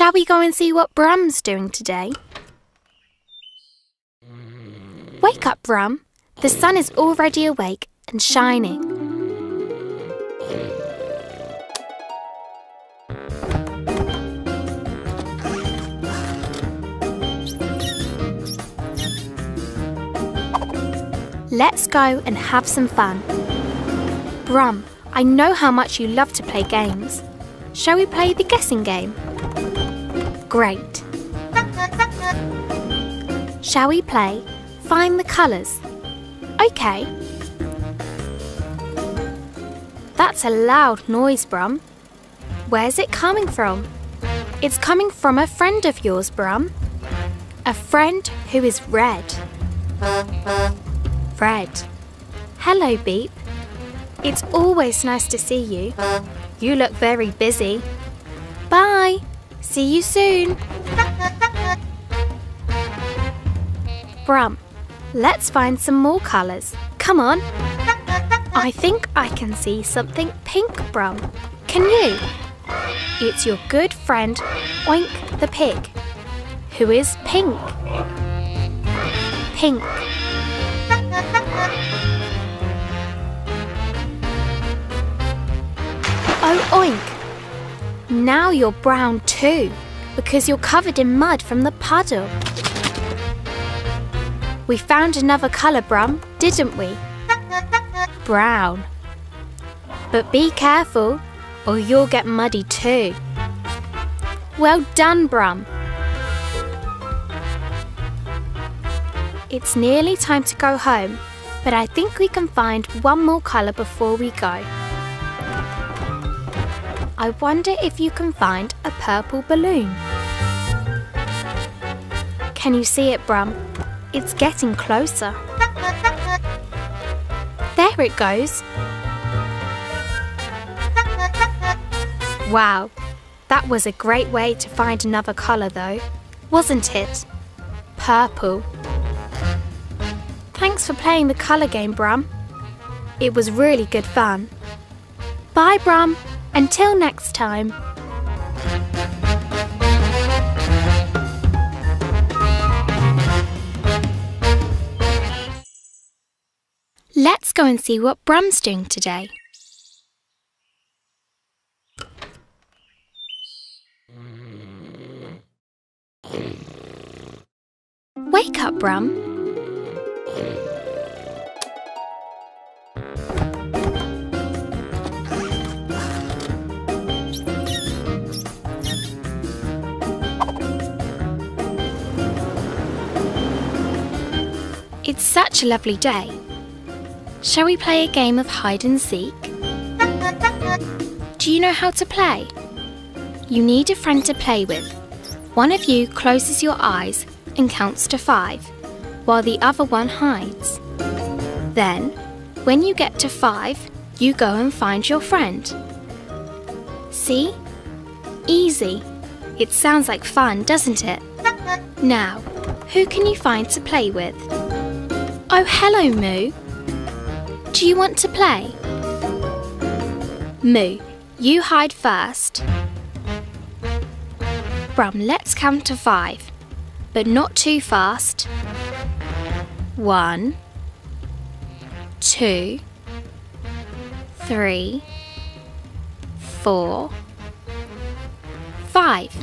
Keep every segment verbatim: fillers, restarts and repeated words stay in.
Shall we go and see what Brum's doing today? Wake up, Brum. The sun is already awake and shining. Let's go and have some fun. Brum, I know how much you love to play games. Shall we play the guessing game? Great. Shall we play Find the Colours? Okay. That's a loud noise, Brum. Where's it coming from? It's coming from a friend of yours, Brum. A friend who is red. Fred. Hello, Beep. It's always nice to see you. You look very busy. Bye. See you soon. Brum, let's find some more colours. Come on. I think I can see something pink, Brum. Can you? It's your good friend, Oink the pig, who is pink. Pink. Oh, Oink! Now you're brown too, because you're covered in mud from the puddle. We found another colour, Brum, didn't we? Brown. But be careful, or you'll get muddy too. Well done, Brum. It's nearly time to go home, but I think we can find one more colour before we go. I wonder if you can find a purple balloon. Can you see it, Brum? It's getting closer. There it goes. Wow, that was a great way to find another colour though, wasn't it? Purple. Thanks for playing the colour game, Brum. It was really good fun. Bye, Brum. Until next time. Let's go and see what Brum's doing today. Wake up, Brum. It's such a lovely day. Shall we play a game of hide and seek? Do you know how to play? You need a friend to play with. One of you closes your eyes and counts to five, while the other one hides. Then, when you get to five, you go and find your friend. See? Easy. It sounds like fun, doesn't it? Now, who can you find to play with? Oh, hello, Moo. Do you want to play? Moo, you hide first. Brum, let's count to five, but not too fast. One, two, three, four, five.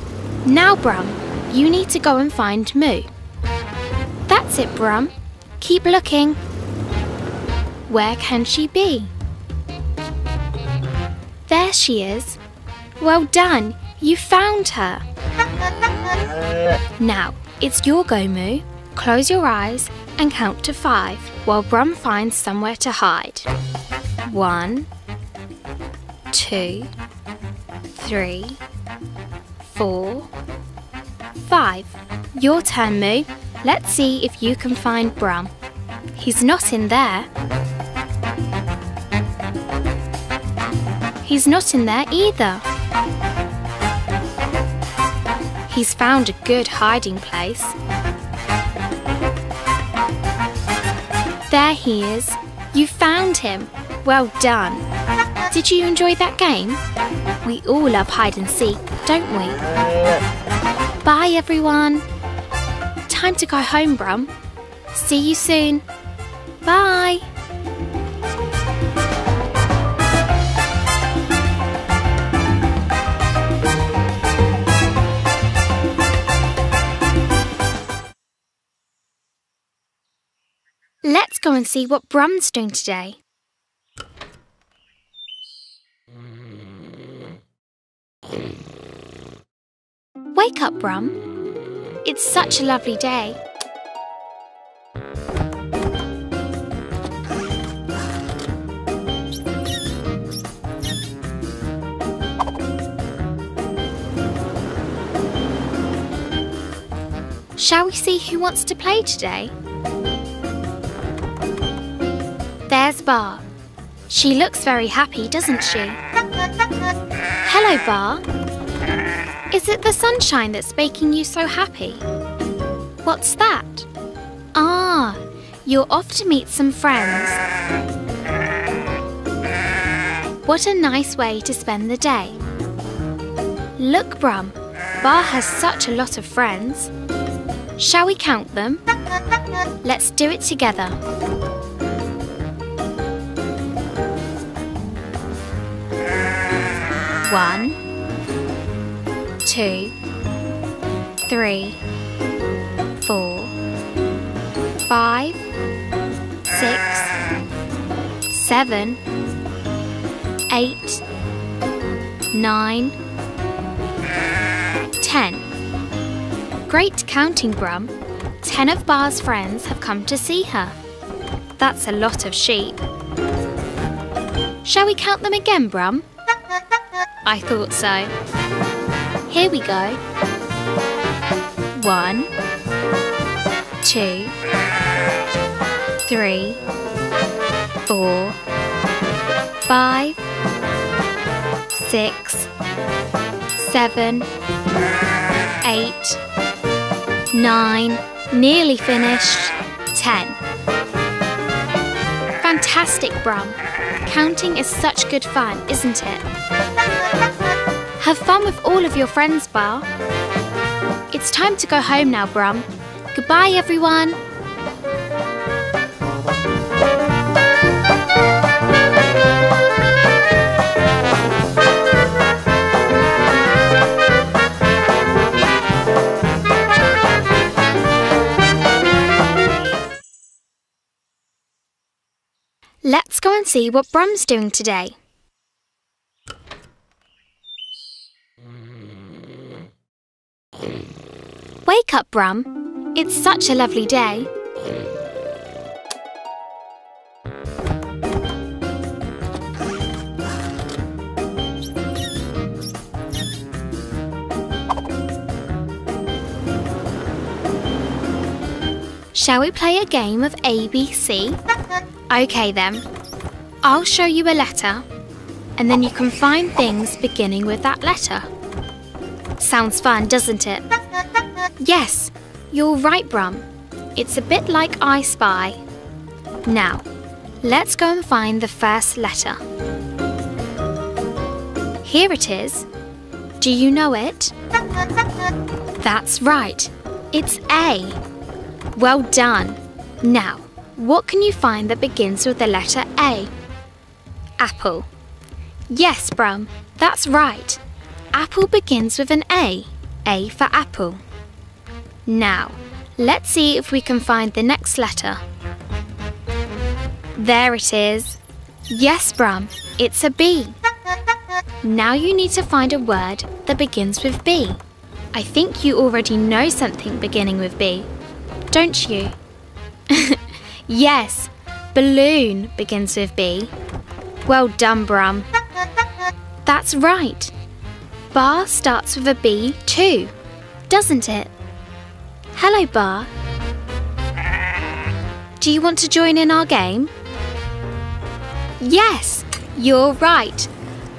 Now, Brum, you need to go and find Moo. That's it, Brum. Keep looking. Where can she be? There she is. Well done, you found her. Now, it's your go, Moo. Close your eyes and count to five while Brum finds somewhere to hide. One, two, three, four, five. Your turn, Moo. Let's see if you can find Brum. He's not in there. He's not in there either. He's found a good hiding place. There he is. You found him. Well done. Did you enjoy that game? We all love hide and seek, don't we? Bye, everyone. Time to go home, Brum. See you soon. Bye. Let's go and see what Brum's doing today. Wake up, Brum. It's such a lovely day. Shall we see who wants to play today? There's Bar. She looks very happy, doesn't she? Hello, Bar. Is it the sunshine that's making you so happy? What's that? Ah, you're off to meet some friends. What a nice way to spend the day. Look, Brum. Bar has such a lot of friends. Shall we count them? Let's do it together. One, two, three, four, five, six, seven, eight, nine, ten. Great counting, Brum. Ten of Baa's friends have come to see her. That's a lot of sheep. Shall we count them again, Brum? I thought so. Here we go. One, two, three, four, five, six, seven, eight, nine, nearly finished, ten. Fantastic, Brum. Counting is such good fun, isn't it? Have fun with all of your friends, Baa. It's time to go home now, Brum. Goodbye, everyone. Let's go and see what Brum's doing today. Wake up, Brum. It's such a lovely day. Shall we play a game of A B C? Okay then. I'll show you a letter, and then you can find things beginning with that letter. Sounds fun, doesn't it? Yes, you're right, Brum. It's a bit like I Spy. Now, let's go and find the first letter. Here it is. Do you know it? That's right. It's A. Well done. Now, what can you find that begins with the letter A? Apple. Yes, Brum. That's right. Apple begins with an A. A for apple. Now, let's see if we can find the next letter. There it is. Yes, Brum, it's a B. Now you need to find a word that begins with B. I think you already know something beginning with B, don't you? Yes, balloon begins with B. Well done, Brum. That's right. Bar starts with a B too, doesn't it? Hello, Bar. Do you want to join in our game? Yes, you're right.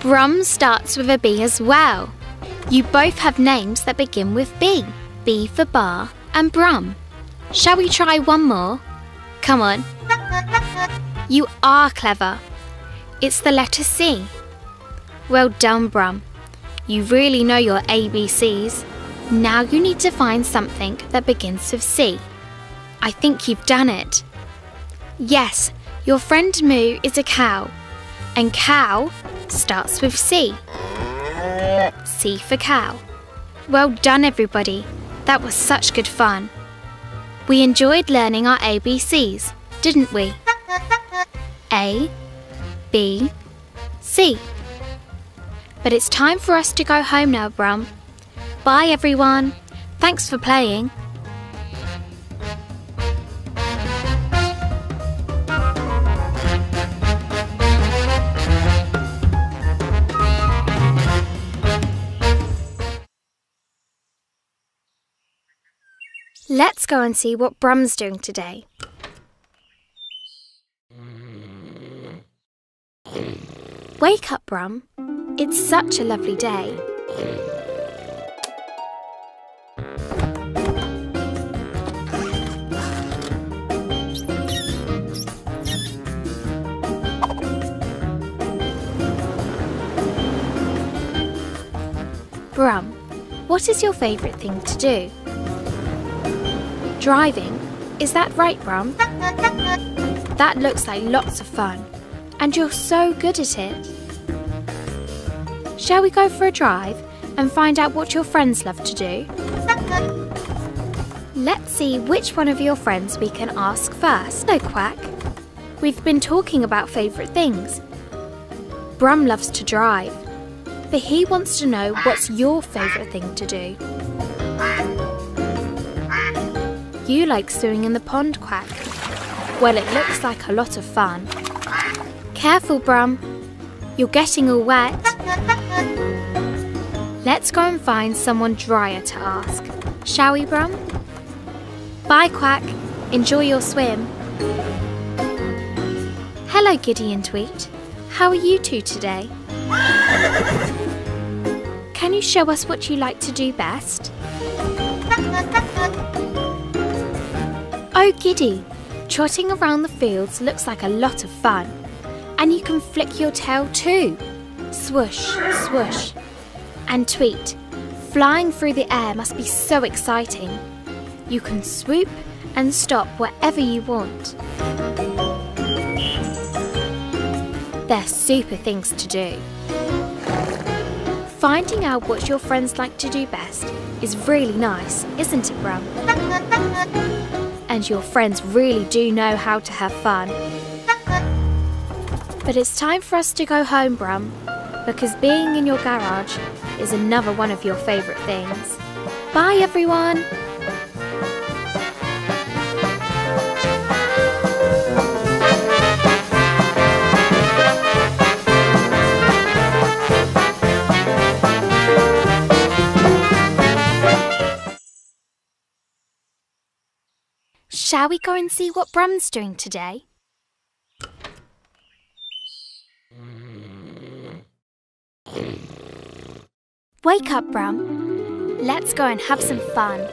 Brum starts with a B as well. You both have names that begin with B. B for Bar and Brum. Shall we try one more? Come on. You are clever. It's the letter C. Well done, Brum. You really know your A B Cs. Now you need to find something that begins with C. I think you've done it. Yes, your friend Moo is a cow, and cow starts with C. C for cow. Well done, everybody. That was such good fun. We enjoyed learning our A B Cs, didn't we? A, B, C. But it's time for us to go home now, Brum. Bye, everyone. Thanks for playing. Let's go and see what Brum's doing today. Wake up, Brum. It's such a lovely day. Brum, what is your favourite thing to do? Driving, is that right, Brum? That looks like lots of fun, and you're so good at it. Shall we go for a drive and find out what your friends love to do? Let's see which one of your friends we can ask first. Hello, Quack. We've been talking about favourite things. Brum loves to drive, but he wants to know what's your favourite thing to do. You like swimming in the pond, Quack. Well, it looks like a lot of fun. Careful, Brum. You're getting all wet. Let's go and find someone drier to ask, shall we, Brum? Bye, Quack. Enjoy your swim. Hello, Giddy and Tweet. How are you two today? Can you show us what you like to do best? Oh, Giddy, trotting around the fields looks like a lot of fun. And you can flick your tail too. Swoosh, swoosh. And Tweet, flying through the air must be so exciting. You can swoop and stop wherever you want. They're super things to do. Finding out what your friends like to do best is really nice, isn't it, Brum? And your friends really do know how to have fun. But it's time for us to go home, Brum, because being in your garage is another one of your favourite things. Bye, everyone! Shall we go and see what Brum's doing today? Wake up, Brum. Let's go and have some fun.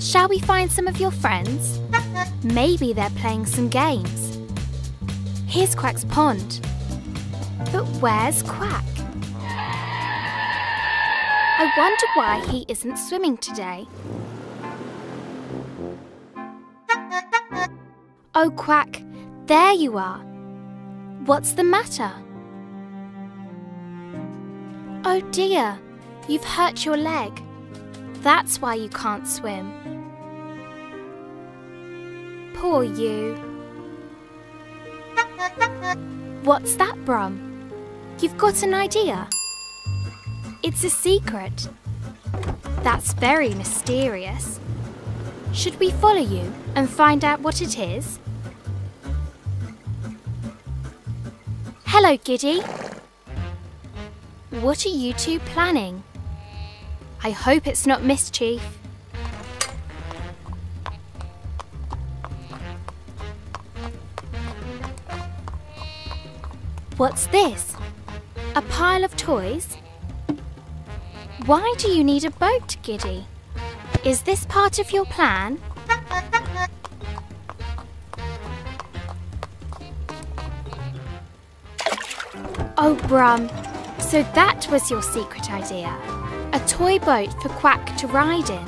Shall we find some of your friends? Maybe they're playing some games. Here's Quack's pond. But where's Quack? I wonder why he isn't swimming today. Oh, Quack, there you are. What's the matter? Oh dear, you've hurt your leg. That's why you can't swim. Poor you. What's that, Brum? You've got an idea. It's a secret. That's very mysterious. Should we follow you and find out what it is? Hello, Giddy. What are you two planning? I hope it's not mischief. What's this? A pile of toys? Why do you need a boat, Giddy? Is this part of your plan? Oh, Brum, so that was your secret idea. A toy boat for Quack to ride in.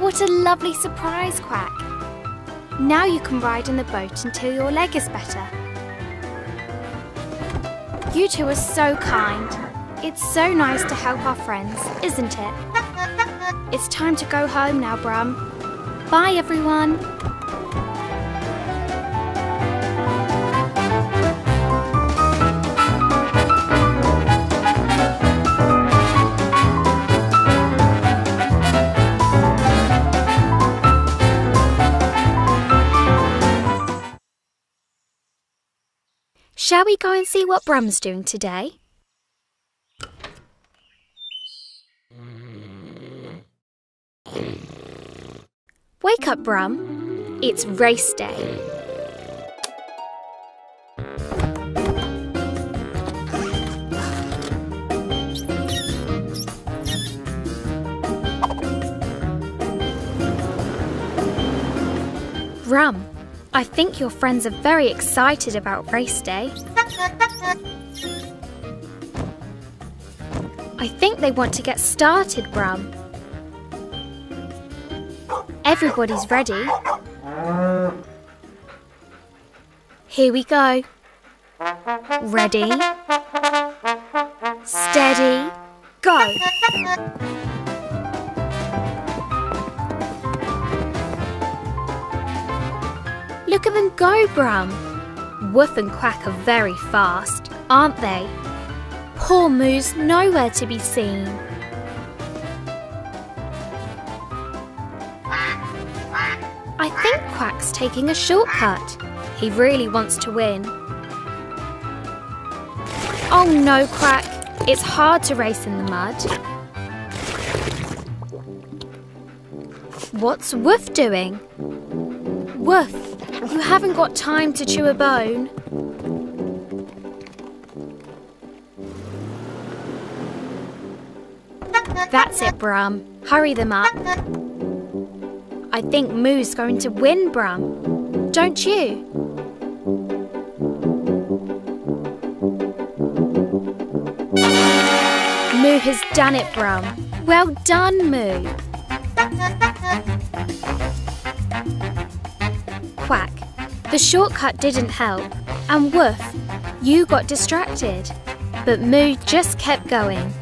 What a lovely surprise, Quack. Now you can ride in the boat until your leg is better. You two are so kind. It's so nice to help our friends, isn't it? It's time to go home now, Brum. Bye, everyone. Shall we go and see what Brum's doing today? Wake up, Brum. It's race day. Brum, I think your friends are very excited about race day. I think they want to get started, Brum. Everybody's ready. Here we go. Ready, steady, go! Look at them go, Brum. Woof and Quack are very fast, aren't they? Poor Moo's nowhere to be seen. I think Quack's taking a shortcut. He really wants to win. Oh no, Quack. It's hard to race in the mud. What's Woof doing? Woof! You haven't got time to chew a bone. That's it, Brum. Hurry them up. I think Moo's going to win, Brum. Don't you? Moo has done it, Brum. Well done, Moo. Quack, the shortcut didn't help, and Woof, you got distracted, but Moo just kept going.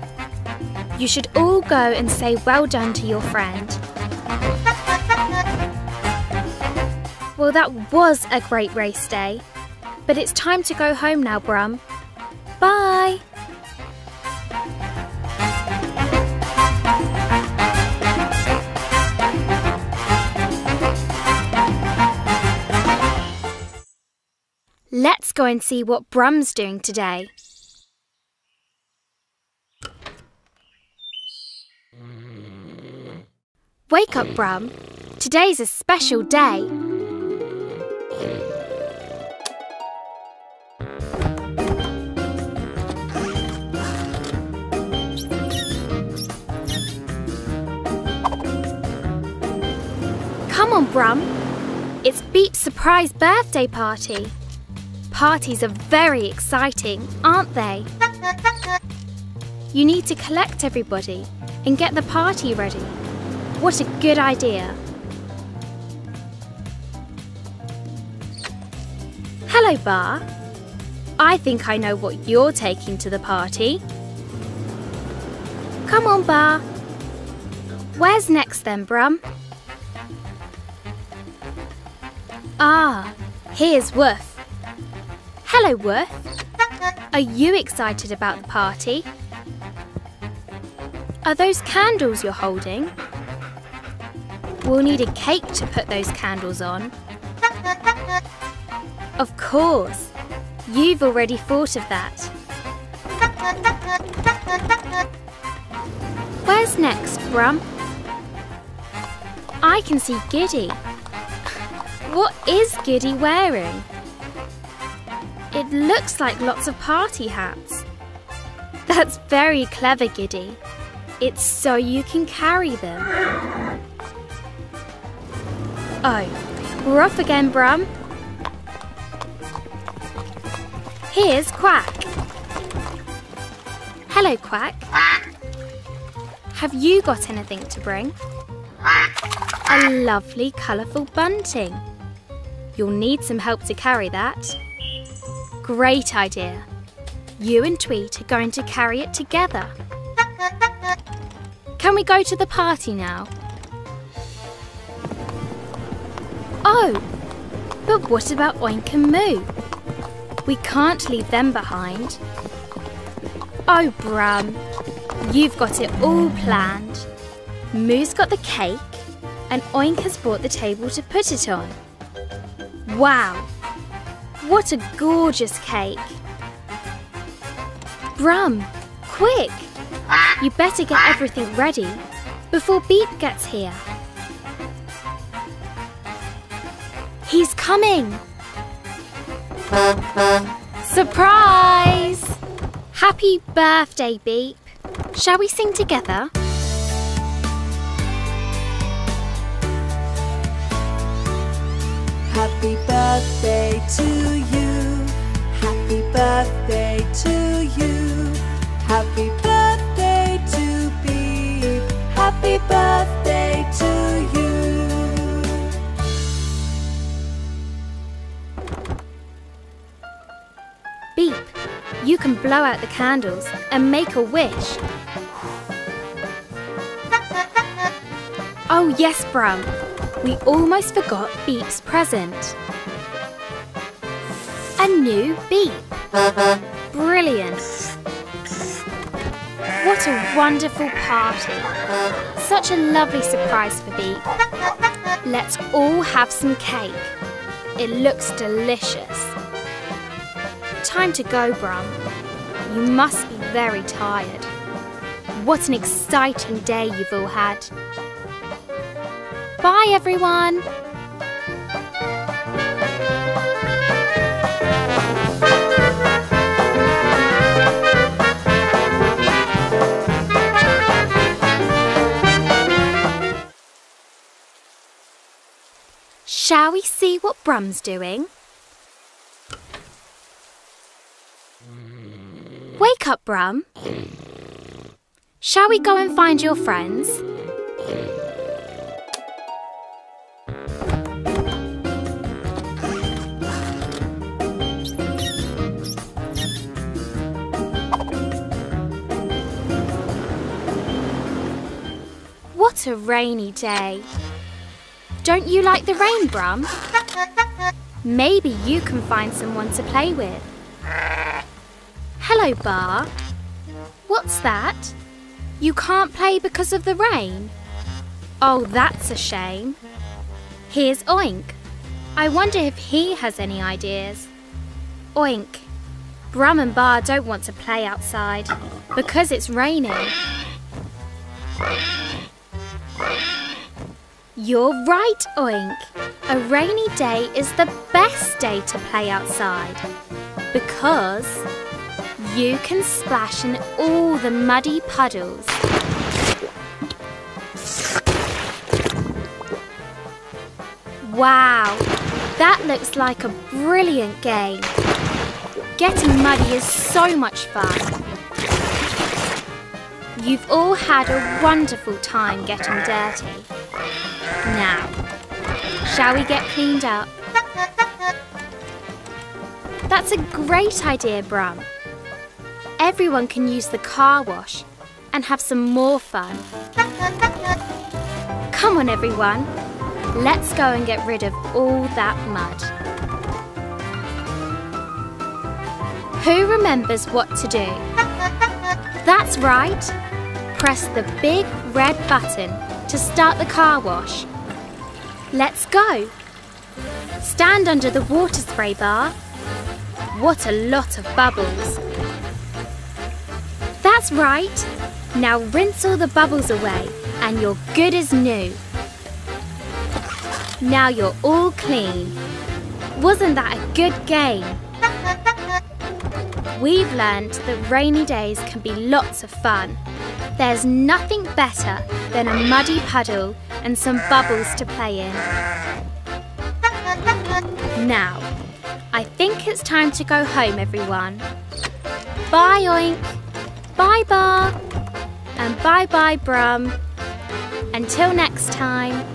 You should all go and say well done to your friend. Well, that was a great race day, but it's time to go home now, Brum. Bye! Let's go and see what Brum's doing today. Wake up, Brum. Today's a special day. Come on, Brum. It's Beep's surprise birthday party. Parties are very exciting, aren't they? You need to collect everybody and get the party ready. What a good idea. Hello, Bar. I think I know what you're taking to the party. Come on, Bar. Where's next then, Brum? Ah, here's Woof. Hello, Woof. Are you excited about the party? Are those candles you're holding? We'll need a cake to put those candles on. Of course. You've already thought of that. Where's next, Brum? I can see Giddy. What is Giddy wearing? It looks like lots of party hats. That's very clever, Giddy. It's so you can carry them. Oh, we're off again, Brum. Here's Quack. Hello, Quack. Have you got anything to bring? A lovely, colourful bunting. You'll need some help to carry that. Great idea. You and Tweet are going to carry it together. Can we go to the party now? Oh, but what about Oink and Moo? We can't leave them behind. Oh, Brum, you've got it all planned. Moo's got the cake and Oink has brought the table to put it on. Wow, what a gorgeous cake. Brum, quick! You better get everything ready before Beep gets here. He's coming! Surprise! Happy birthday, Beep. Shall we sing together? Happy birthday to you. Happy birthday to you. Happy birthday to Beep. Happy birthday to you. Beep, you can blow out the candles and make a wish. Oh yes, Brum. We almost forgot Beep's present. A new Beep. Brilliant. What a wonderful party. Such a lovely surprise for Beep. Let's all have some cake. It looks delicious. Time to go, Brum. You must be very tired. What an exciting day you've all had. Bye, everyone. Shall we see what Brum's doing? Wake up, Brum. Shall we go and find your friends? What a rainy day. Don't you like the rain, Brum? Maybe you can find someone to play with. Hello, Bar. What's that? You can't play because of the rain? Oh, that's a shame. Here's Oink. I wonder if he has any ideas. Oink, Brum and Bar don't want to play outside because it's raining. You're right, Oink. A rainy day is the best day to play outside because you can splash in all the muddy puddles. Wow, that looks like a brilliant game. Getting muddy is so much fun. You've all had a wonderful time getting dirty. Now, shall we get cleaned up? That's a great idea, Brum. Everyone can use the car wash and have some more fun. Come on, everyone. Let's go and get rid of all that mud. Who remembers what to do? That's right. Press the big red button to start the car wash. Let's go. Stand under the water spray bar. What a lot of bubbles. That's right. Now rinse all the bubbles away and you're good as new. Now you're all clean. Wasn't that a good game? We've learned that rainy days can be lots of fun. There's nothing better than a muddy puddle and some bubbles to play in. Now, I think it's time to go home, everyone. Bye, Oink. Bye, Bar. And bye-bye, Brum. Until next time.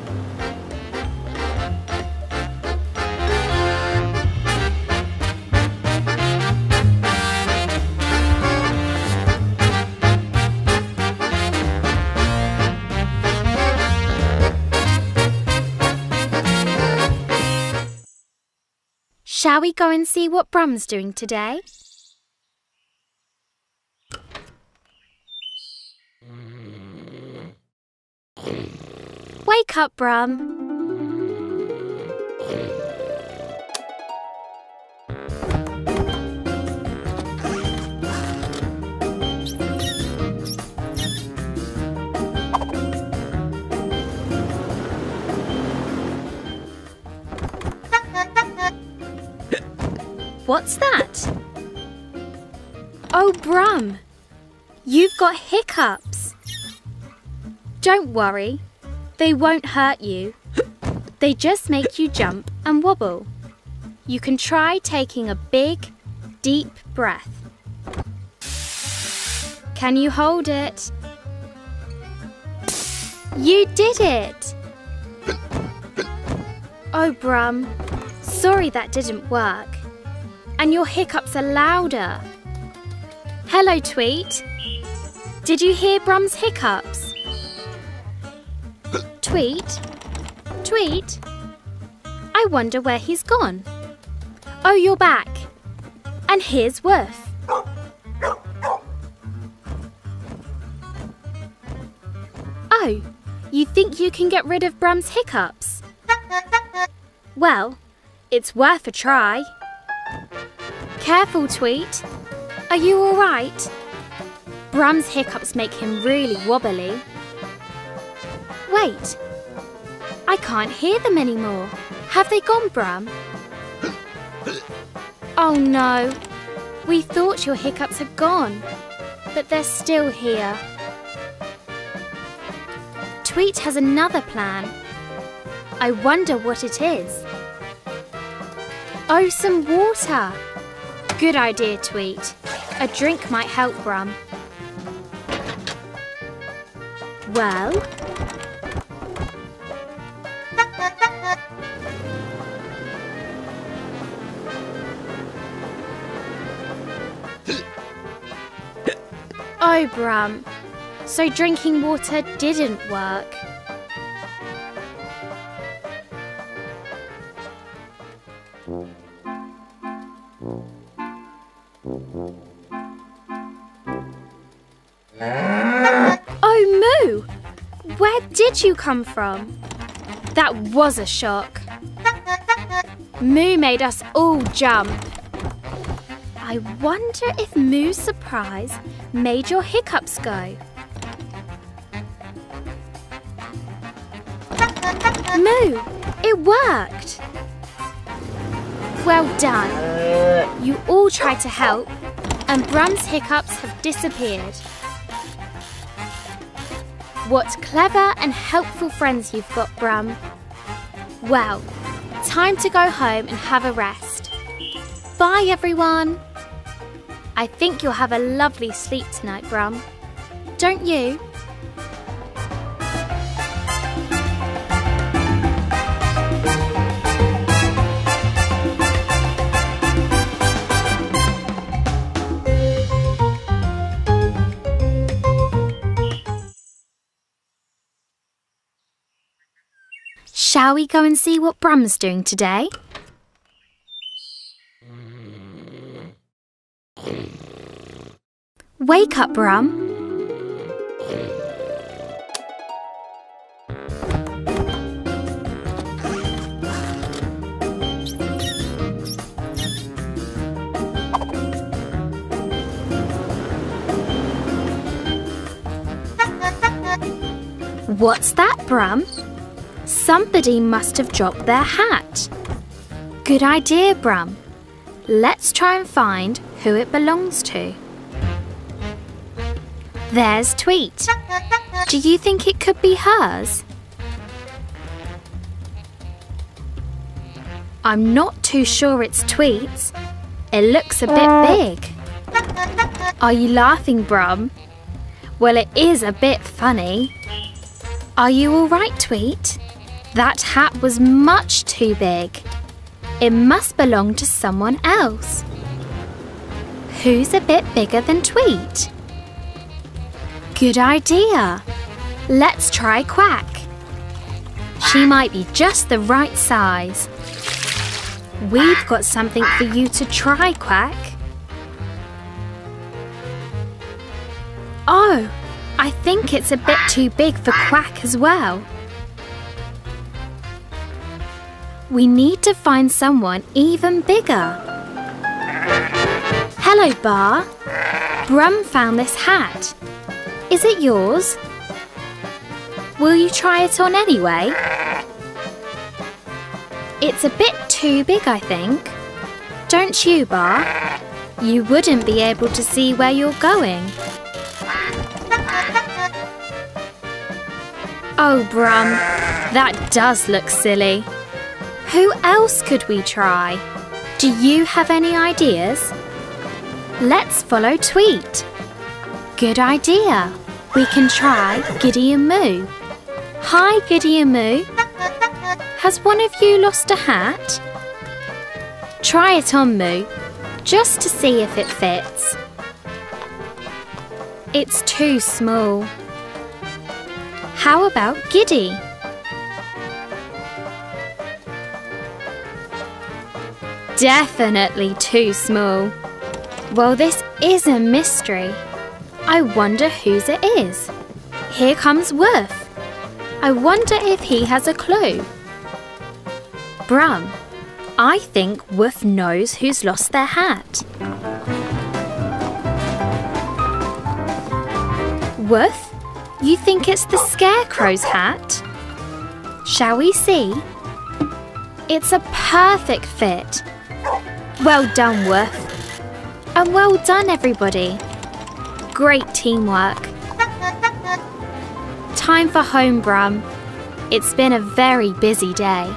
Shall we go and see what Brum's doing today? Wake up, Brum. What's that? Oh, Brum, you've got hiccups. Don't worry, they won't hurt you. They just make you jump and wobble. You can try taking a big, deep breath. Can you hold it? You did it! Oh, Brum, sorry that didn't work. And your hiccups are louder. Hello, Tweet. Did you hear Brum's hiccups? Tweet? Tweet? I wonder where he's gone. Oh, you're back. And here's Woof. Oh, you think you can get rid of Brum's hiccups? Well, it's worth a try. Careful, Tweet. Are you all right? Brum's hiccups make him really wobbly. Wait. I can't hear them anymore. Have they gone, Brum? Oh, no. We thought your hiccups had gone, but they're still here. Tweet has another plan. I wonder what it is. Oh, some water. Good idea, Tweet. A drink might help Brum. Well? Oh, Brum. So drinking water didn't work. Oh, Moo! Where did you come from? That was a shock. Moo made us all jump. I wonder if Moo's surprise made your hiccups go. Moo, it worked! Well done. You all tried to help, and Brum's hiccups have disappeared. What clever and helpful friends you've got, Brum. Well, time to go home and have a rest. Bye, everyone. I think you'll have a lovely sleep tonight, Brum. Don't you? Shall we go and see what Brum's doing today? Wake up, Brum. What's that, Brum? Somebody must have dropped their hat. Good idea, Brum. Let's try and find who it belongs to. There's Tweet. Do you think it could be hers? I'm not too sure it's Tweet's. It looks a bit big. Are you laughing, Brum? Well, it is a bit funny. Are you all right, Tweet? That hat was much too big. It must belong to someone else. Who's a bit bigger than Tweet? Good idea. Let's try Quack. She might be just the right size. We've got something for you to try, Quack. Oh, I think it's a bit too big for Quack as well. We need to find someone even bigger. Hello, Bar. Brum found this hat. Is it yours? Will you try it on anyway? It's a bit too big, I think. Don't you, Bar? You wouldn't be able to see where you're going. Oh, Brum, that does look silly. Who else could we try? Do you have any ideas? Let's follow Tweet. Good idea. We can try Giddy and Moo. Hi, Giddy and Moo. Has one of you lost a hat? Try it on, Moo, just to see if it fits. It's too small. How about Giddy? Definitely too small. Well, this is a mystery. I wonder whose it is. Here comes Woof. I wonder if he has a clue. Brum, I think Woof knows who's lost their hat. Woof, you think it's the Scarecrow's hat? Shall we see? It's a perfect fit. Well done, Woof. And well done, everybody. Great teamwork. Time for home, Brum. It's been a very busy day.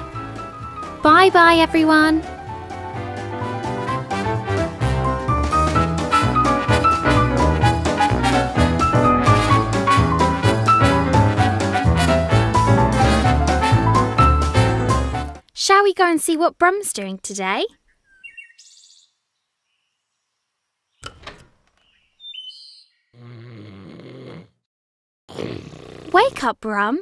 Bye-bye, everyone. Shall we go and see what Brum's doing today? Wake up, Brum.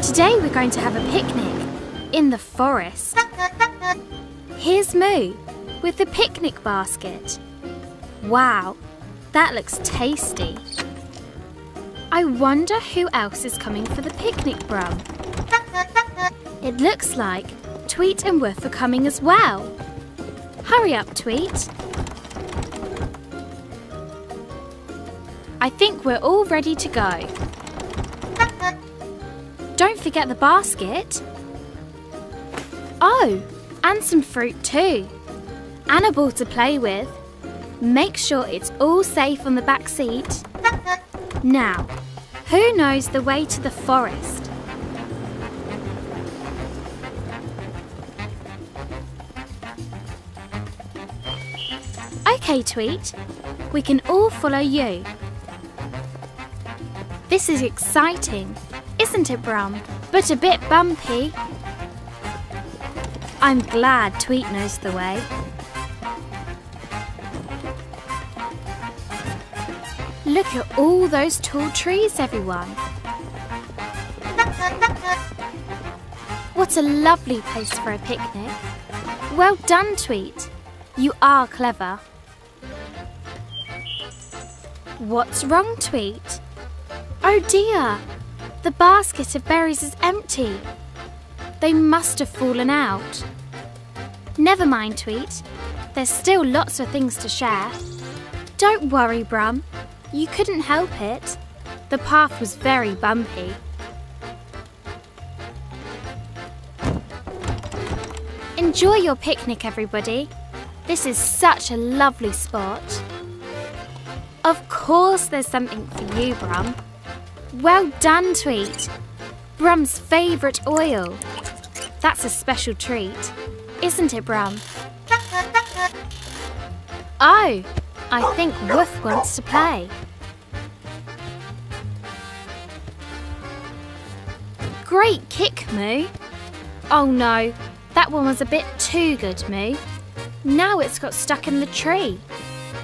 Today we're going to have a picnic in the forest. Here's Moo with the picnic basket. Wow, that looks tasty. I wonder who else is coming for the picnic, Brum. It looks like Tweet and Woof are coming as well. Hurry up, Tweet. I think we're all ready to go. Don't forget the basket. Oh, and some fruit too. And a ball to play with. Make sure it's all safe on the back seat. Now, who knows the way to the forest? Okay, Tweet, we can all follow you. This is exciting, isn't it, Brum? But a bit bumpy. I'm glad Tweet knows the way. Look at all those tall trees, everyone. What a lovely place for a picnic. Well done, Tweet. You are clever. What's wrong, Tweet? Oh dear, the basket of berries is empty. They must have fallen out. Never mind, Tweet. There's still lots of things to share. Don't worry, Brum. You couldn't help it. The path was very bumpy. Enjoy your picnic, everybody. This is such a lovely spot. Of course there's something for you, Brum. Well done, Tweet. Brum's favourite oil. That's a special treat, isn't it, Brum? Oh, I think Woof wants to play. Great kick, Moo. Oh no, that one was a bit too good, Moo. Now it's got stuck in the tree.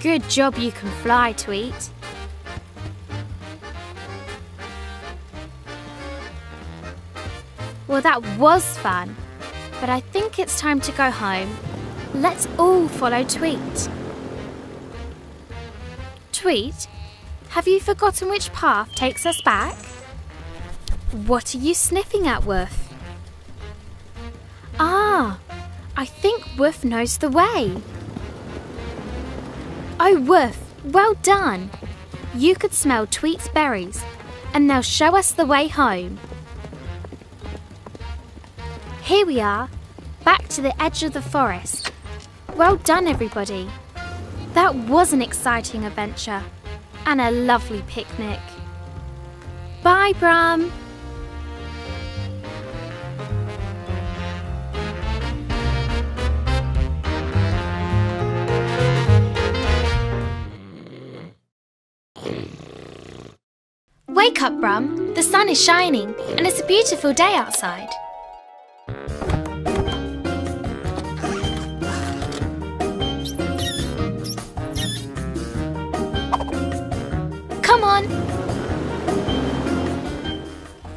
Good job you can fly, Tweet. Well, that was fun, but I think it's time to go home. Let's all follow Tweet. Tweet, have you forgotten which path takes us back? What are you sniffing at, Woof? Ah, I think Woof knows the way. Oh, Woof, well done. You could smell Tweet's berries, and they'll show us the way home. Here we are, back to the edge of the forest. Well done, everybody. That was an exciting adventure and a lovely picnic. Bye, Brum. Wake up, Brum. The sun is shining and it's a beautiful day outside.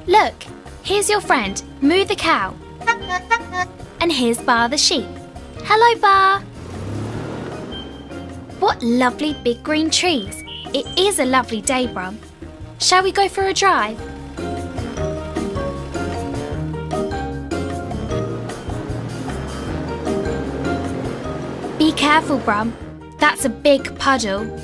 Look, here's your friend, Moo the cow. And here's Baa the sheep. Hello, Baa. What lovely big green trees. It is a lovely day, Brum. Shall we go for a drive? Be careful, Brum. That's a big puddle.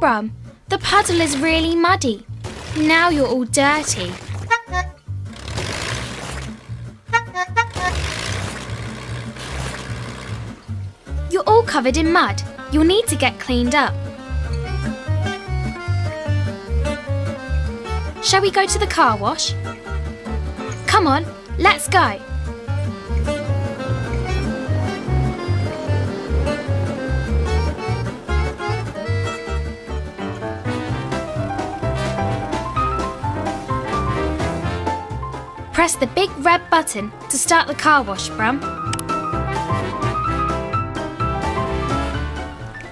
Brum, the puddle is really muddy. Now you're all dirty. You're all covered in mud. You'll need to get cleaned up. Shall we go to the car wash? Come on, let's go. Press the big red button to start the car wash, Brum.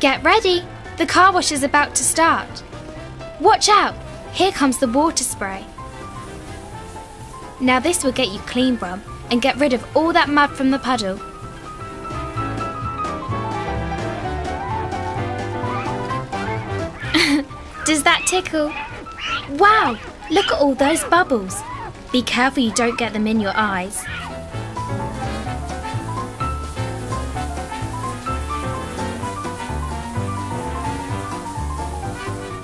Get ready! The car wash is about to start. Watch out! Here comes the water spray. Now this will get you clean, Brum, and get rid of all that mud from the puddle. Does that tickle? Wow! Look at all those bubbles. Be careful you don't get them in your eyes.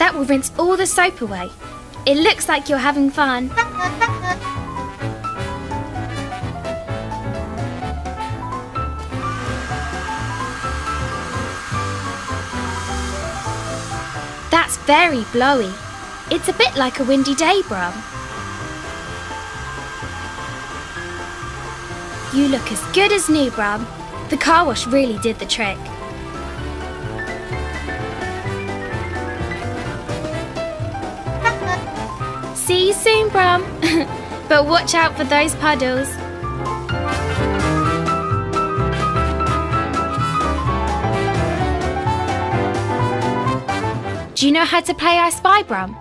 That will rinse all the soap away. It looks like you're having fun. That's very blowy. It's a bit like a windy day, Brum. You look as good as new, Brum. The car wash really did the trick. See you soon, Brum. But watch out for those puddles. Do you know how to play I Spy, Brum?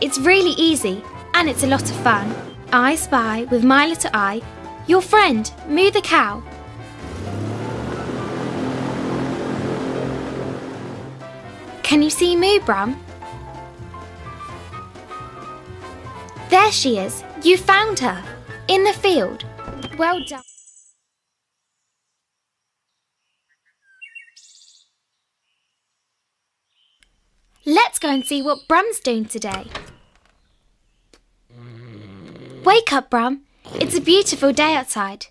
It's really easy and it's a lot of fun. I spy with my little eye your friend, Moo the cow. Can you see Moo, Brum? There she is. You found her. In the field. Well done. Let's go and see what Brum's doing today. Wake up, Brum. It's a beautiful day outside.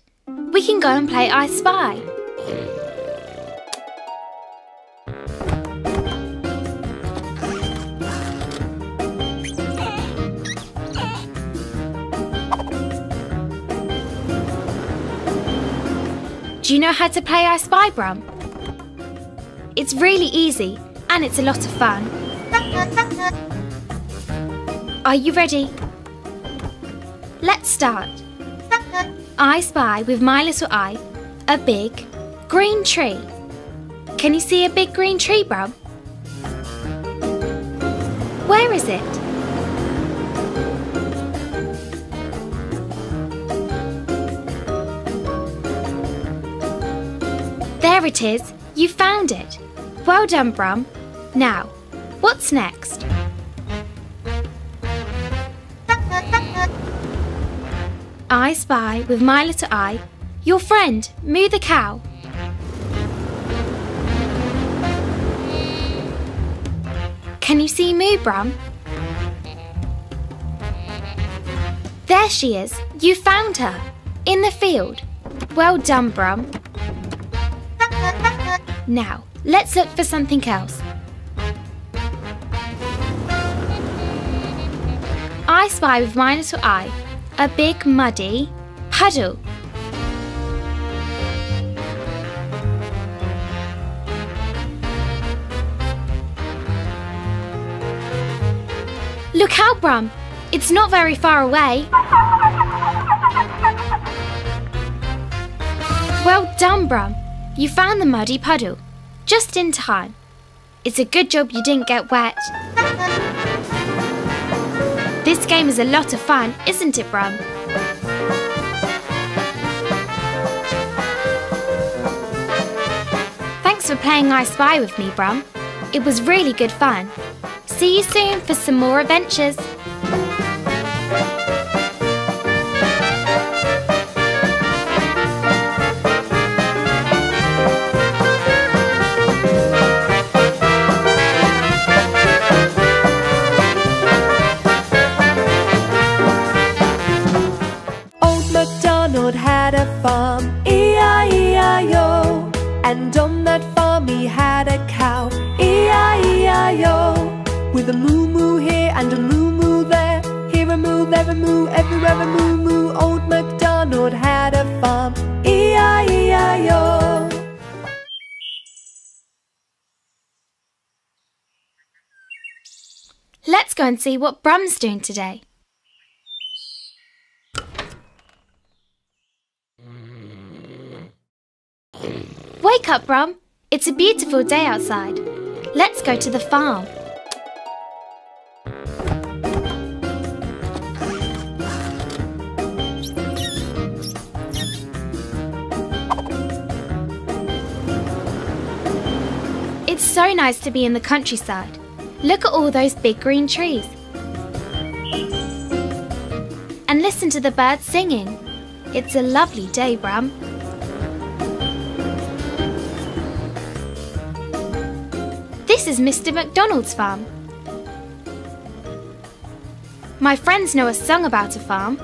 We can go and play I Spy. Do you know how to play I Spy, Brum? It's really easy and it's a lot of fun. Are you ready? Let's start. I spy with my little eye a big green tree. Can you see a big green tree, Brum? Where is it? There it is. You found it. Well done, Brum. Now, what's next? I spy with my little eye your friend, Moo the cow. Can you see Moo, Brum? There she is. You found her. In the field. Well done, Brum. Now, let's look for something else. I spy with my little eye a big muddy puddle. Look out, Brum! It's not very far away. Well done, Brum. You found the muddy puddle just in time. It's a good job you didn't get wet. This game is a lot of fun, isn't it, Brum? Thanks for playing I Spy with me, Brum. It was really good fun. See you soon for some more adventures. Had a farm, E I E I O, and on that farm he had a cow, E I E I O, with a moo moo here and a moo moo there, here a moo, there a moo, everywhere a moo moo. Old MacDonald had a farm, E I E I O. Let's go and see what Brum's doing today. Wake up, Brum. It's a beautiful day outside. Let's go to the farm. It's so nice to be in the countryside. Look at all those big green trees. And listen to the birds singing. It's a lovely day, Brum. This is Mister MacDonald's farm. My friends know a song about a farm.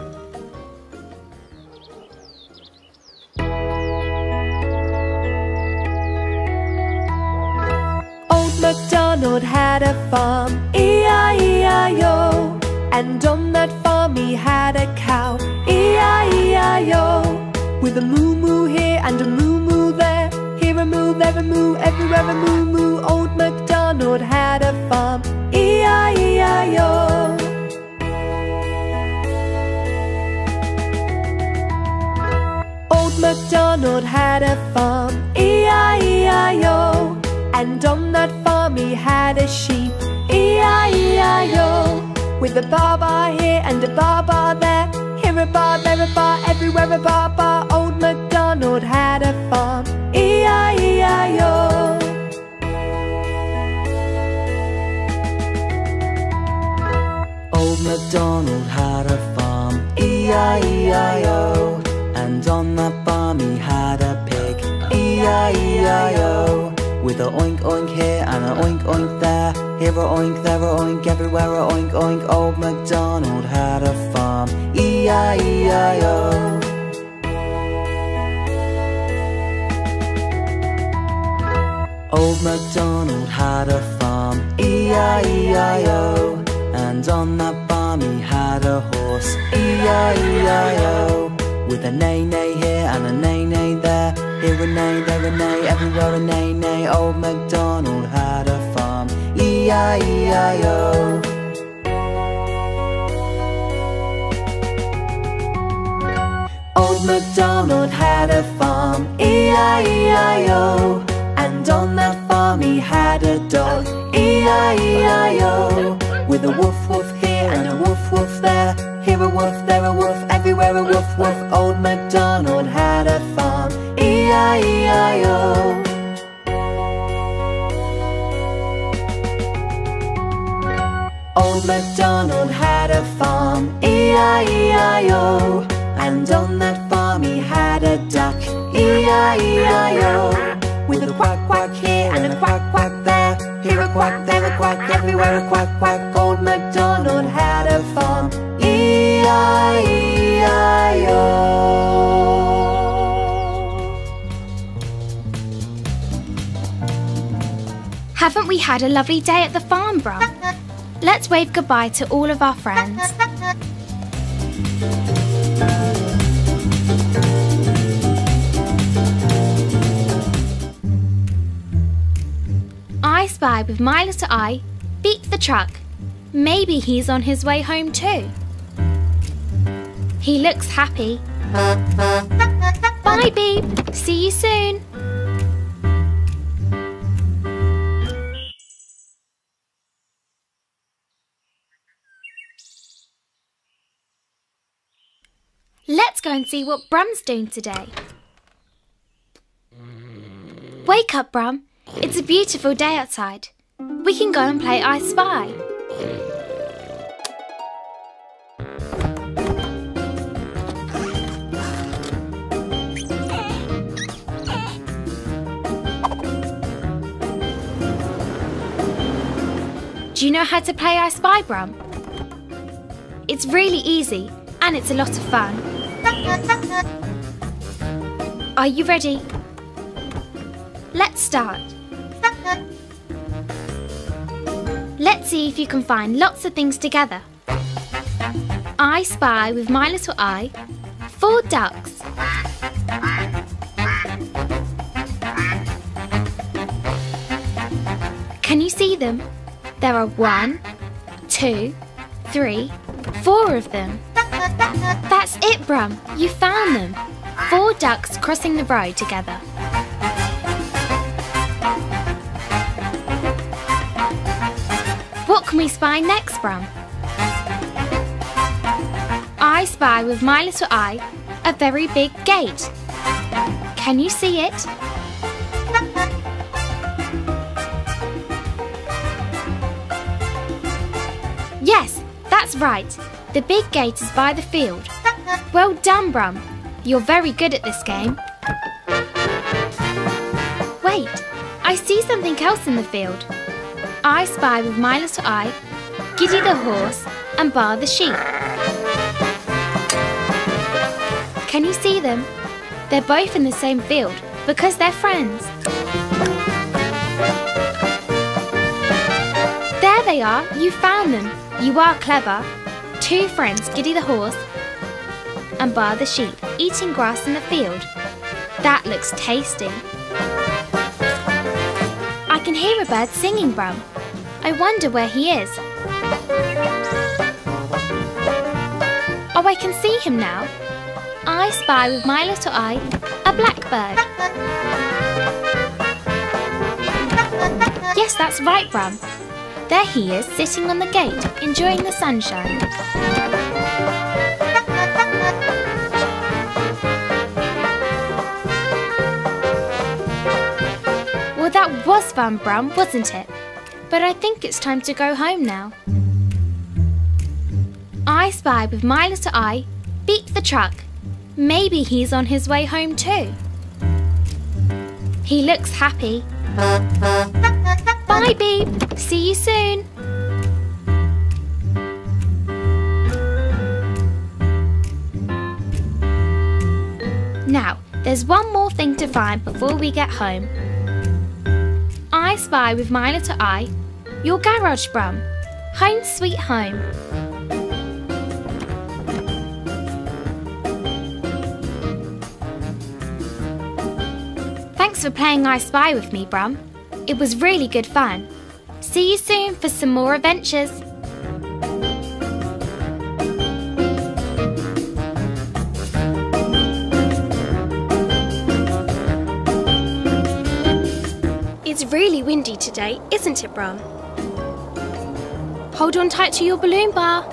Old MacDonald had a farm, E I E I O, and on that farm he had a cow, E I E I O, with a moo moo here and a moo moo there, here a moo, there a moo, everywhere a moo moo. Old MacDonald had a farm, E I E I O. Old MacDonald had a farm, E I E I O, and on that farm he had a sheep, E I E I O, with a Baa Baa here and a Baa Baa there, here a Baa, there a Baa, everywhere a Baa Baa. Old MacDonald had a farm, E I E I O. Old MacDonald had a farm, E I E I O, and on that farm he had a pig, E I E I O, with a oink oink here and a oink oink there, Here a oink, there a oink, everywhere a oink, oink. Old MacDonald had a farm, E I E I O. Old MacDonald had a farm, E I E I O. And on that farm he had a horse, E I E I O. With a neigh-neigh here and a neigh-neigh there, here a neigh, there a neigh, everywhere a neigh-neigh. Old MacDonald had a farm, E I E I O. Old MacDonald had a farm, E I E I O. And on that farm he had a dog, E I E I O. With a woof woof here and a woof woof there, here a woof, there a woof, everywhere a woof woof. Old MacDonald had a farm, E I E I O. Old MacDonald had a farm, E I E I O. And on that farm he had a duck, E I E I O. With a quack quack here and a quack quack there, here a quack, there a quack, everywhere a quack quack. Old MacDonald had a farm, E I E I O. Haven't we had a lovely day at the farm, Brum? Let's wave goodbye to all of our friends. I spy with my little eye, Beep the truck. Maybe he's on his way home too. He looks happy. Bye, Beep. See you soon. Let's go and see what Brum's doing today. Wake up, Brum. It's a beautiful day outside. We can go and play I Spy. Do you know how to play I Spy, Brum? It's really easy and it's a lot of fun. Are you ready? Let's start. Let's see if you can find lots of things together. I spy with my little eye four ducks. Can you see them? There are one, two, three, four of them. That's it, Brum. You found them. Four ducks crossing the road together. What can we spy next, Brum? I spy with my little eye a very big gate. Can you see it? Yes, that's right. The big gate is by the field. Well done, Brum. You're very good at this game. Wait, I see something else in the field. I spy with my little eye, Giddy the horse and Bar the sheep. Can you see them? They're both in the same field because they're friends. There they are, you found them. You are clever. Two friends, Giddy the horse and Bar the sheep, eating grass in the field. That looks tasty. I can hear a bird singing, Brum. I wonder where he is. Oh, I can see him now. I spy with my little eye a blackbird. Yes, that's right, Brum. There he is, sitting on the gate, enjoying the sunshine. Well, that was fun, Brum, wasn't it? But I think it's time to go home now. I spy with my little eye, Beep the truck. Maybe he's on his way home too. He looks happy. Bye, Beep. See you soon. Now, there's one more thing to find before we get home. I spy with my little eye your garage, Brum. Home sweet home. Thanks for playing I Spy with me, Brum. It was really good fun. See you soon for some more adventures. It's really windy today, isn't it, Brum? Hold on tight to your balloon, Bar.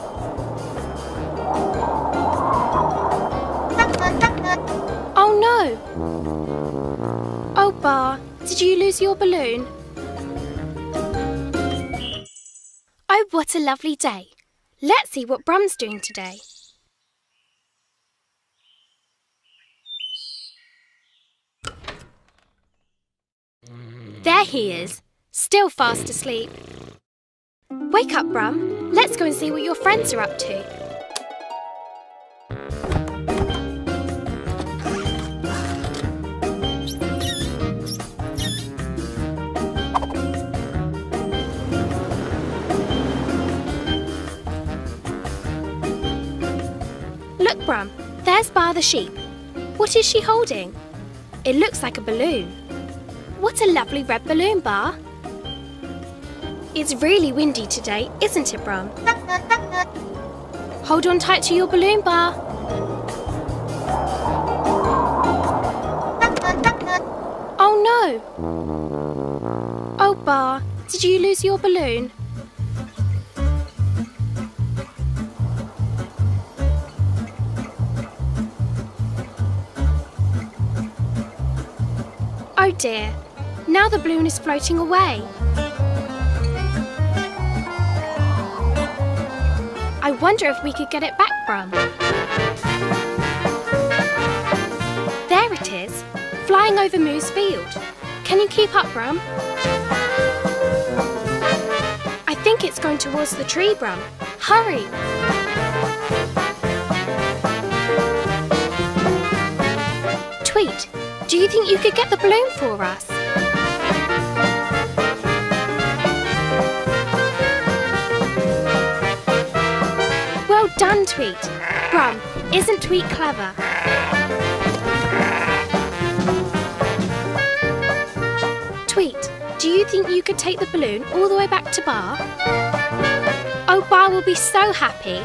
Oh no! Oh, Bar, did you lose your balloon? Oh, what a lovely day. Let's see what Brum's doing today. There he is, still fast asleep. Wake up, Brum. Let's go and see what your friends are up to. Look, Brum. There's Baa the sheep. What is she holding? It looks like a balloon. What a lovely red balloon, Baa. It's really windy today, isn't it, Brum? Hold on tight to your balloon, Baa. Oh no! Oh, Baa, did you lose your balloon? Oh dear, now the balloon is floating away. I wonder if we could get it back, Brum. There it is, flying over Moo's field. Can you keep up, Brum? I think it's going towards the tree, Brum. Hurry! Tweet, do you think you could get the balloon for us? Done, Tweet. Brum, isn't Tweet clever? Tweet, do you think you could take the balloon all the way back to Baa? Oh, Baa will be so happy.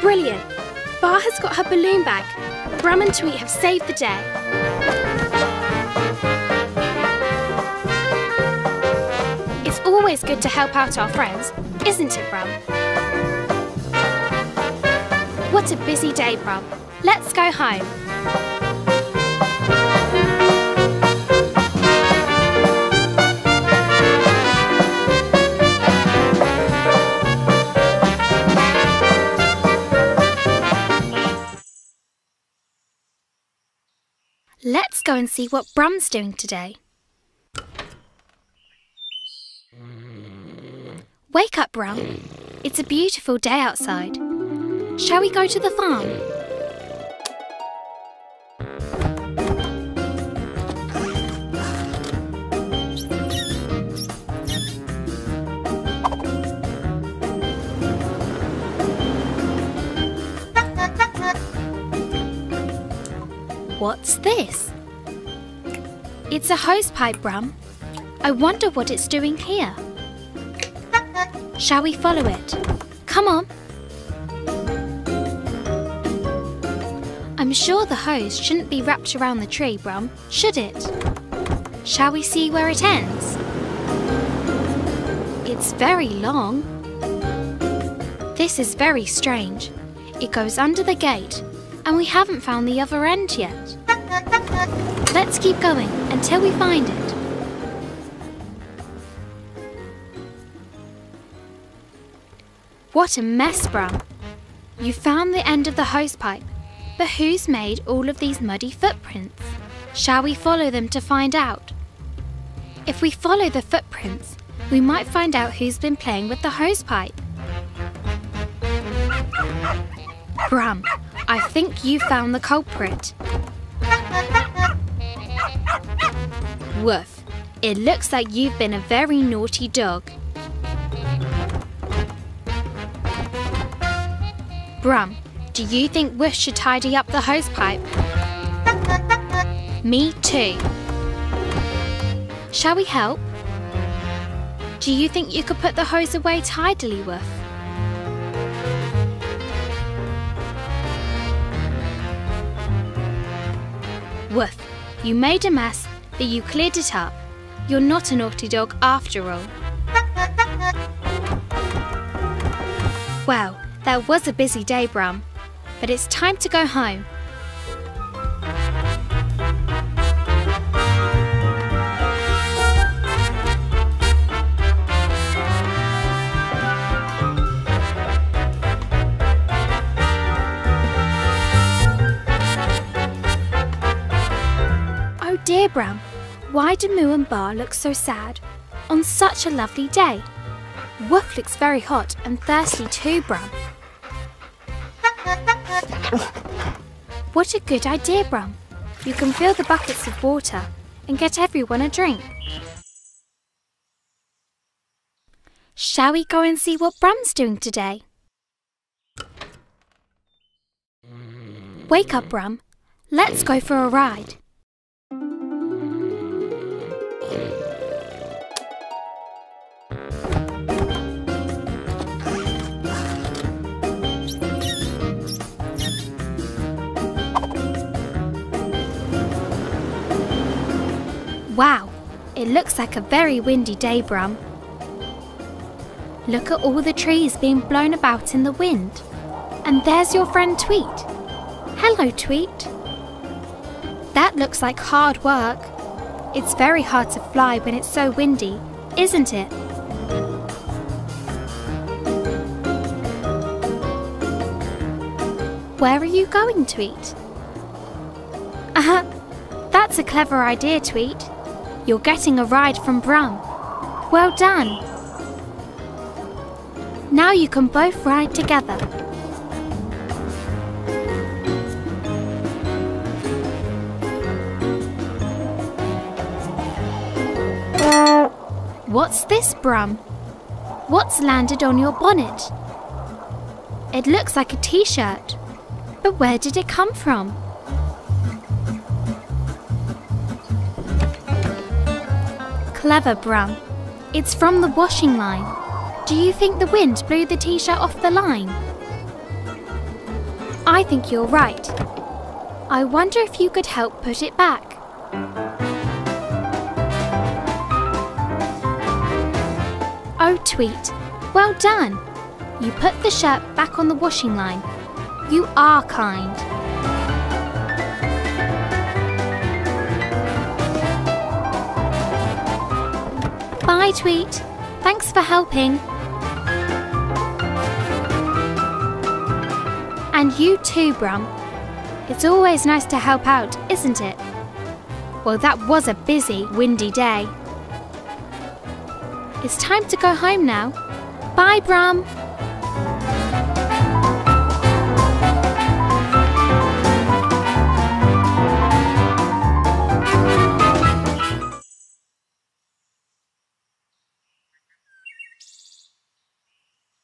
Brilliant. Baa has got her balloon back. Brum and Tweet have saved the day. Always good to help out our friends, isn't it, Brum? What a busy day, Brum. Let's go home. Let's go and see what Brum's doing today. Wake up, Brum. It's a beautiful day outside. Shall we go to the farm? What's this? It's a hose pipe, Brum. I wonder what it's doing here. Shall we follow it? Come on. I'm sure the hose shouldn't be wrapped around the tree, Brum, should it? Shall we see where it ends? It's very long. This is very strange. It goes under the gate, and we haven't found the other end yet. Let's keep going until we find it. What a mess, Brum. You found the end of the hose pipe. But who's made all of these muddy footprints? Shall we follow them to find out? If we follow the footprints, we might find out who's been playing with the hose pipe. Brum, I think you found the culprit. Woof, it looks like you've been a very naughty dog. Brum, do you think Woof should tidy up the hose pipe? Me too. Shall we help? Do you think you could put the hose away tidily, Woof? Woof, you made a mess, but you cleared it up. You're not a naughty dog after all. Well, that was a busy day, Brum, but it's time to go home. Dear Brum, why do Moo and Bar look so sad on such a lovely day? Woof looks very hot and thirsty too, Brum. What a good idea, Brum. You can fill the buckets of water and get everyone a drink. Shall we go and see what Brum's doing today? Wake up, Brum. Let's go for a ride. Wow, it looks like a very windy day, Brum. Look at all the trees being blown about in the wind. And there's your friend Tweet. Hello, Tweet. That looks like hard work. It's very hard to fly when it's so windy, isn't it? Where are you going, Tweet? Uh-huh. That's a clever idea, Tweet. You're getting a ride from Brum. Well done. Now you can both ride together. What's this, Brum? What's landed on your bonnet? It looks like a t-shirt, but where did it come from? Clever, Brum. It's from the washing line. Do you think the wind blew the t-shirt off the line? I think you're right. I wonder if you could help put it back. Oh, Tweet, well done. You put the shirt back on the washing line. You are kind. Bye, Tweet. Thanks for helping. And you too, Brum. It's always nice to help out, isn't it? Well, that was a busy, windy day. It's time to go home now. Bye, Brum.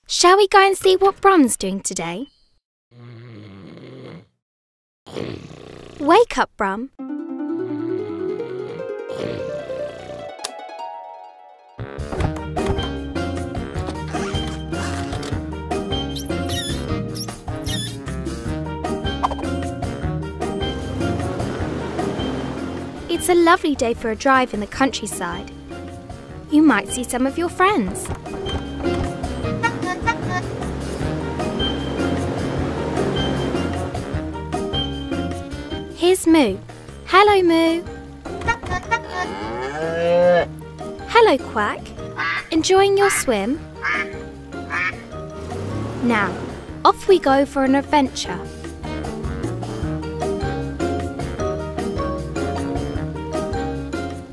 Shall we go and see what Brum's doing today? Wake up, Brum. It's a lovely day for a drive in the countryside. You might see some of your friends. Here's Moo. Hello, Moo. Hello, Quack. Enjoying your swim? Now, off we go for an adventure.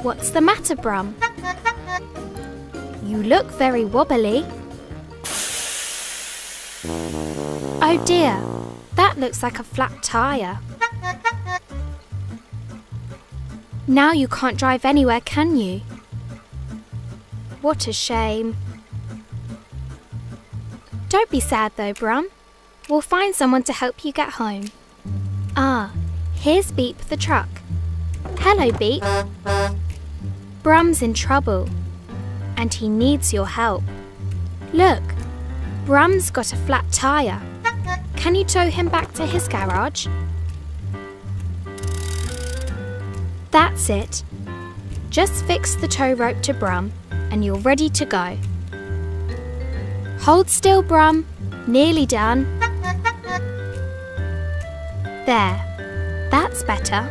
What's the matter, Brum? You look very wobbly. Oh dear, that looks like a flat tire. Now you can't drive anywhere, can you? What a shame. Don't be sad though, Brum. We'll find someone to help you get home. Ah, here's Beep the truck. Hello, Beep. Brum's in trouble, and he needs your help. Look, Brum's got a flat tire. Can you tow him back to his garage? That's it. Just fix the tow rope to Brum, and you're ready to go. Hold still, Brum. Nearly done. There. That's better.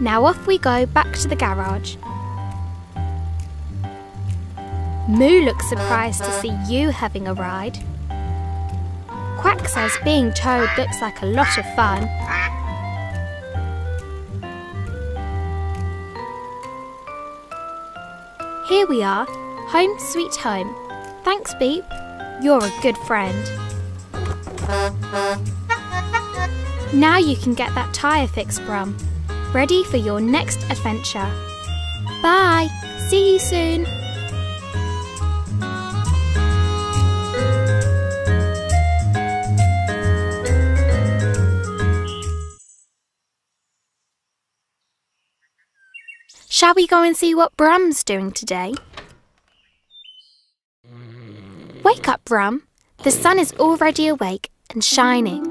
Now off we go back to the garage. Moo looks surprised to see you having a ride. Quack says being towed looks like a lot of fun. Here we are, home sweet home. Thanks, Beep. You're a good friend. Now you can get that tyre fixed, Brum. Ready for your next adventure. Bye! See you soon! Shall we go and see what Brum's doing today? Wake up, Brum. The sun is already awake and shining.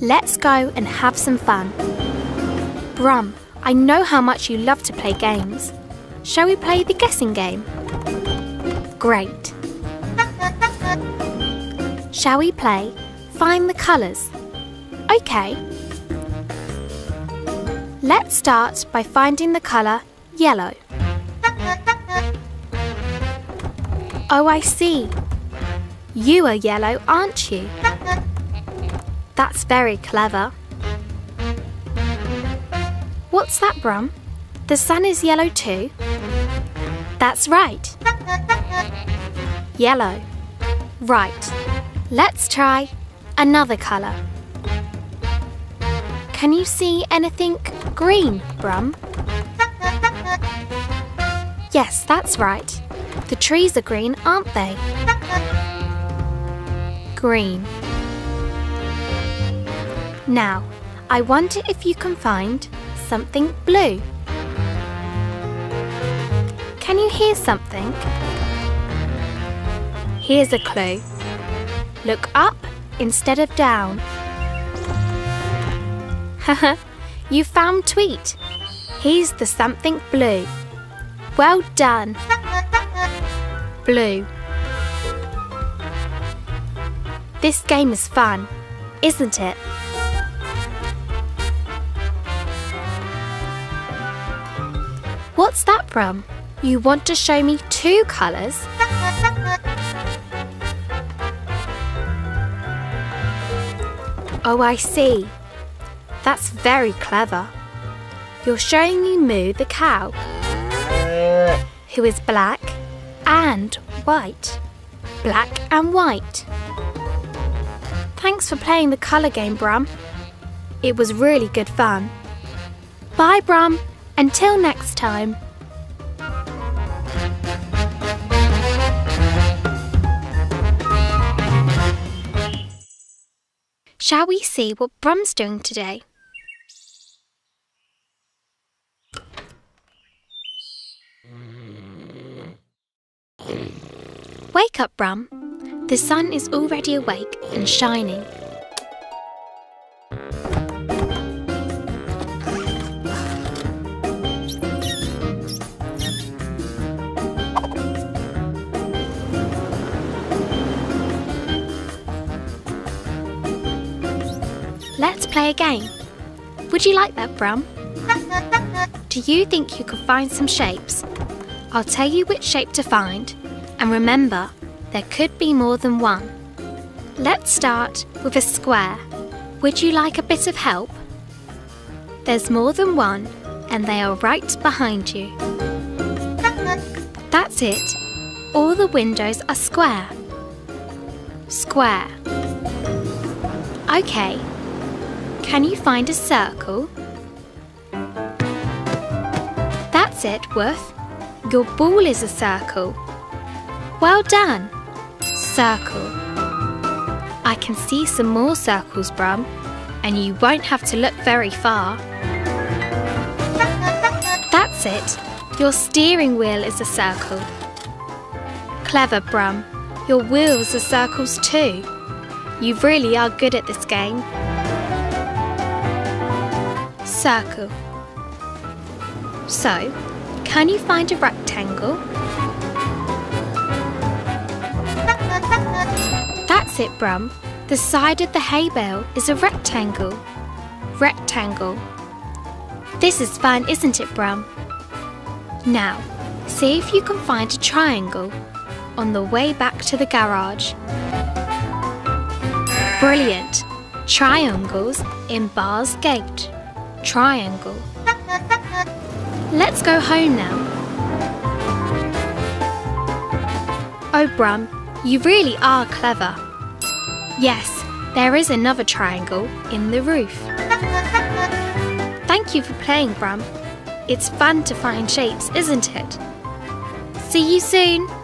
Let's go and have some fun. Brum, I know how much you love to play games. Shall we play the guessing game? Great. Shall we play Find the Colours? Okay. Let's start by finding the colour yellow. Oh, I see. You are yellow, aren't you? That's very clever. What's that, Brum? The sun is yellow too? That's right. Yellow. Right. Let's try another colour. Can you see anything green, Brum? Yes, that's right. The trees are green, aren't they? Green. Now, I wonder if you can find something blue. Can you hear something? Here's a clue. Look up instead of down. Haha, you found Tweet. He's the something blue. Well done. Blue. This game is fun, isn't it? What's that, Brum? You want to show me two colours? Oh, I see. That's very clever. You're showing me Moo the cow, who is black and white. Black and white. Thanks for playing the colour game, Brum. It was really good fun. Bye, Brum. Until next time. Shall we see what Brum's doing today? Wake up, Brum. The sun is already awake and shining. Let's play a game. Would you like that, Brum? Do you think you can find some shapes? I'll tell you which shape to find, And remember, there could be more than one. Let's start with a square. Would you like a bit of help? There's more than one, and they are right behind you. That's it. All the windows are square. Square. Okay. Can you find a circle? That's it, Woof. Your ball is a circle. Well done. Circle. I can see some more circles, Brum, and you won't have to look very far. That's it. Your steering wheel is a circle. Clever, Brum. Your wheels are circles too. You really are good at this game. Circle. So, can you find a rectangle? That's it, Brum. The side of the hay bale is a rectangle. Rectangle. This is fun, isn't it, Brum? Now, see if you can find a triangle on the way back to the garage. Brilliant. Triangles in Bar's gate. Triangle. Let's go home now. Oh, Brum, you really are clever. Yes, there is another triangle in the roof. Thank you for playing, Brum. It's fun to find shapes, isn't it? See you soon.